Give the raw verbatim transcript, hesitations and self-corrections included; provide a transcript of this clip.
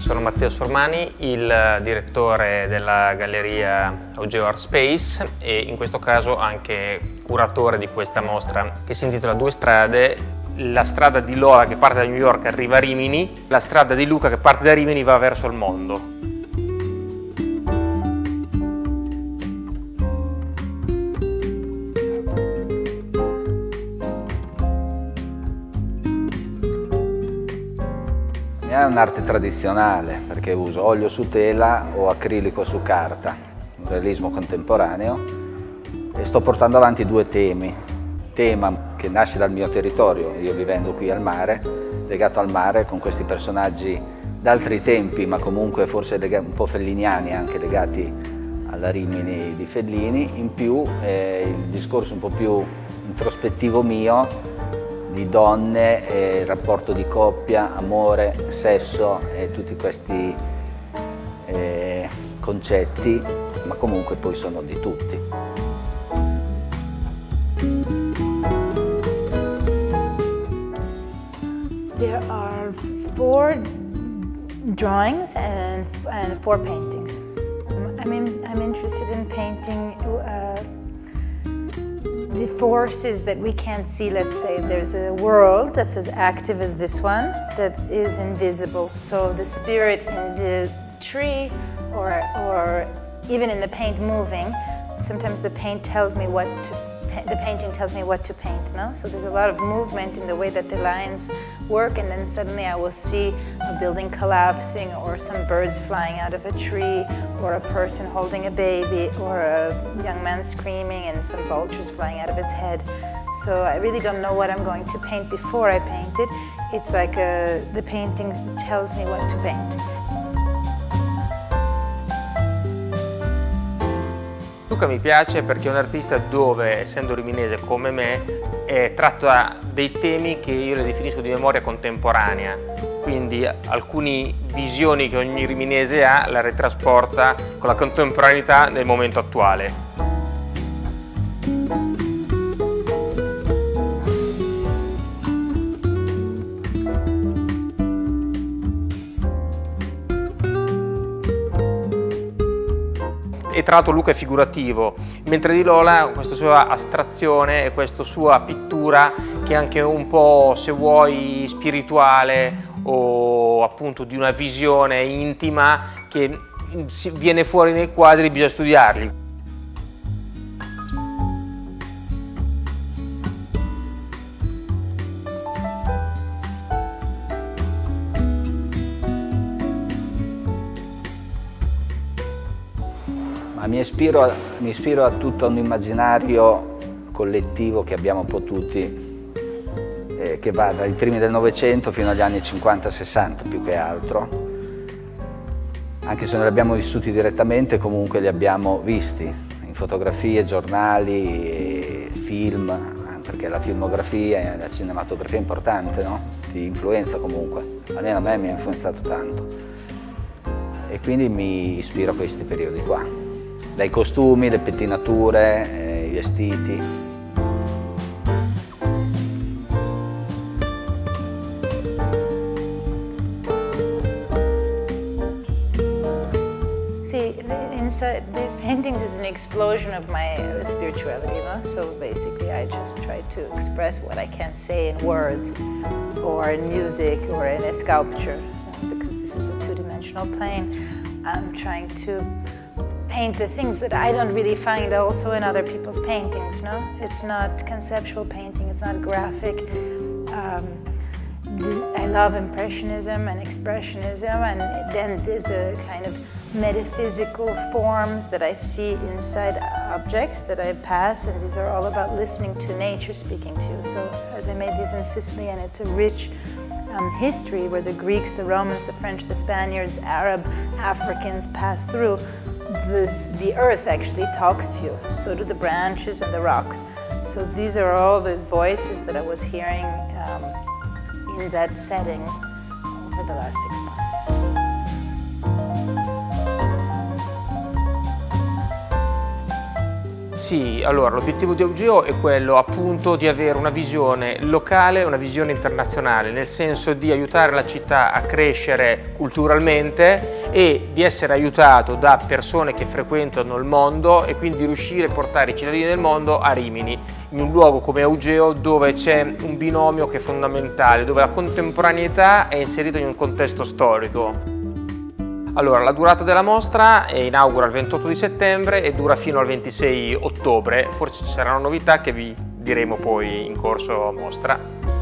Sono Matteo Sormani, il direttore della galleria Augeo Art Space e in questo caso anche curatore di questa mostra che si intitola D U E STRADE, la strada di Lola che parte da New York arriva a Rimini, la strada di Luca che parte da Rimini va verso il mondo. È un'arte tradizionale perché uso olio su tela o acrilico su carta, un realismo contemporaneo, e sto portando avanti due temi. Tema che nasce dal mio territorio, io vivendo qui al mare, legato al mare con questi personaggi d'altri tempi, ma comunque forse un po' felliniani, anche legati alla Rimini di Fellini. In più eh, il discorso un po' più introspettivo mio, di donne, eh, rapporto di coppia, amore, sesso e tutti questi eh, concetti, ma comunque poi sono di tutti. There are four drawings and, and four paintings. I'm, in, I'm interested in painting uh, the forces that we can't see. Let's say there's a world that's as active as this one that is invisible. So the spirit in the tree or, or even in the paint moving, sometimes the paint tells me what to, the painting tells me what to paint, no? So there's a lot of movement in the way that the lines work, and then suddenly I will see a building collapsing or some birds flying out of a tree or a person holding a baby or a young man screaming and some vultures flying out of its head. So I really don't know what I'm going to paint before I paint it. It's like a, the painting tells me what to paint. Luca mi piace perché è un artista dove, essendo riminese come me, eh, tratta dei temi che io le definisco di memoria contemporanea, quindi alcune visioni che ogni riminese ha la retrasporta con la contemporaneità nel momento attuale. E tra l'altro Luca è figurativo, mentre di Lola questa sua astrazione e questa sua pittura che è anche un po', se vuoi, spirituale o appunto di una visione intima che viene fuori nei quadri, bisogna studiarli. Mi ispiro, a, mi ispiro a tutto un immaginario collettivo che abbiamo potuti, eh, che va dai primi del Novecento fino agli anni cinquanta sessanta più che altro, anche se non li abbiamo vissuti direttamente, comunque li abbiamo visti in fotografie, giornali, film, perché la filmografia e la cinematografia è importante, no? Ti influenza comunque, almeno a me mi ha influenzato tanto e quindi mi ispiro a questi periodi qua. Dai costumi, le pettinature, eh, i vestiti. See, inside these paintings is an explosion of my spirituality, you know? So basically I just try to express what I can't say in words or in music or in a sculpture, so, because this is a two-dimensional plane. I'm trying to paint the things that I don't really find also in other people's paintings, no? It's not conceptual painting, it's not graphic. Um, I love Impressionism and Expressionism, and then there's a kind of metaphysical forms that I see inside objects that I pass, and these are all about listening to nature speaking to you. So as I made these in Sicily, and it's a rich Um, history where the Greeks, the Romans, the French, the Spaniards, Arab, Africans pass through, this, the earth actually talks to you, so do the branches and the rocks. So these are all those voices that I was hearing um, in that setting over the last six months. Sì, allora l'obiettivo di Augeo è quello appunto di avere una visione locale e una visione internazionale, nel senso di aiutare la città a crescere culturalmente e di essere aiutato da persone che frequentano il mondo e quindi riuscire a portare i cittadini del mondo a Rimini, in un luogo come Augeo dove c'è un binomio che è fondamentale, dove la contemporaneità è inserita in un contesto storico. Allora, la durata della mostra inaugura il ventotto di settembre e dura fino al ventisei ottobre, forse ci saranno novità che vi diremo poi in corso mostra.